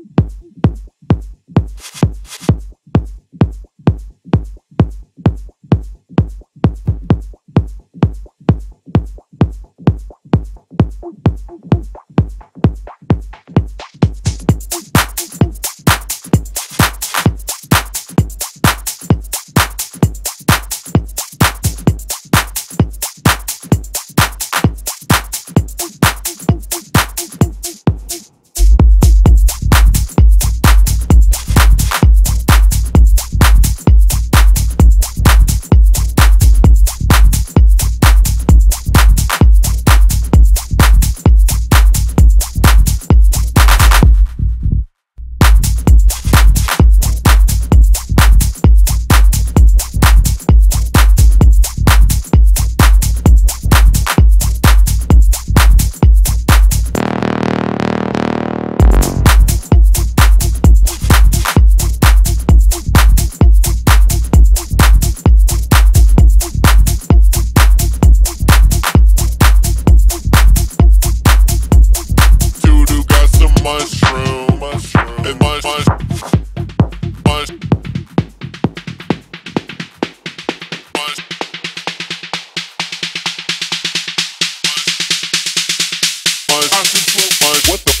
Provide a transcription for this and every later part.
What the fuck?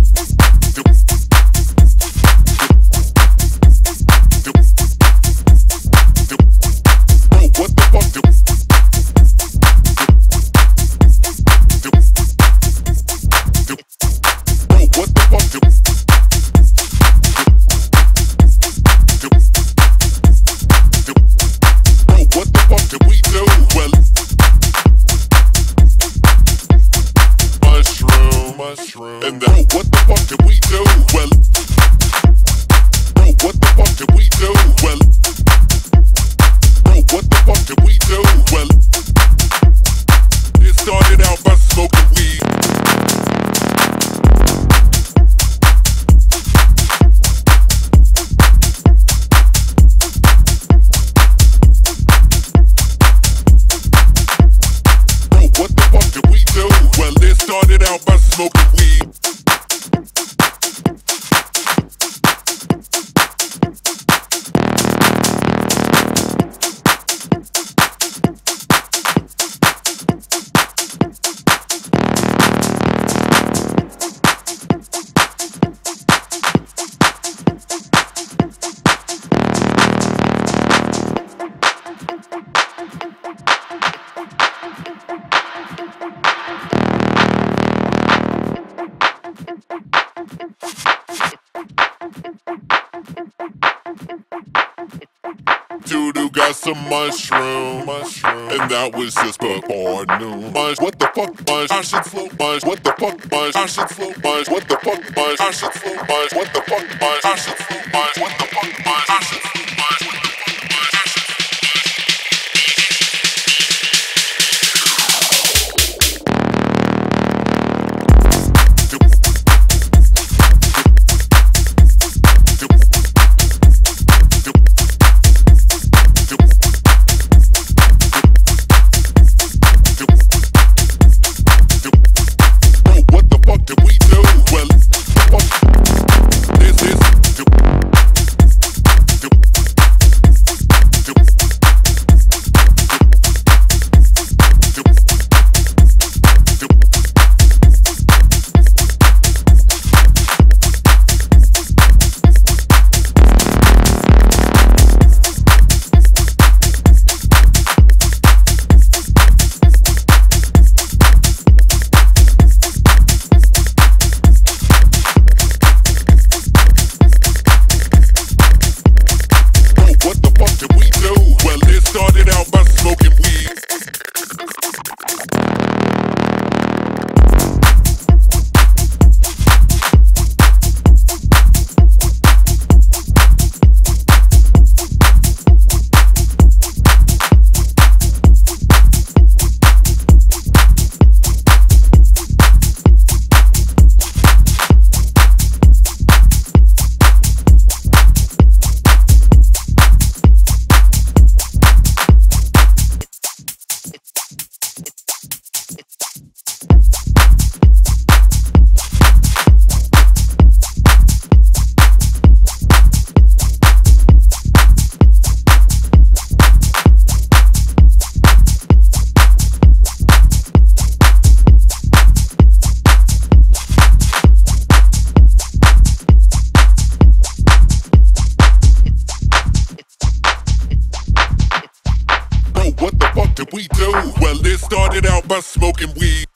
What the fuck? And then, what the fuck did we do? Well, bro, what the fuck did we do? Well, bro, what the fuck did we do? Well, it started out by smoking weed. Bro, what the fuck did we do? Well, it started out by smoking weed. Dude who got some mushroom, and that was just before noon. What the fuck? I should slow. What the fuck? I should slow. What the fuck? I should slow. What the fuck? I should slow. What the fuck? I should slow. Well, this is do? Well, it started out by smoking weed.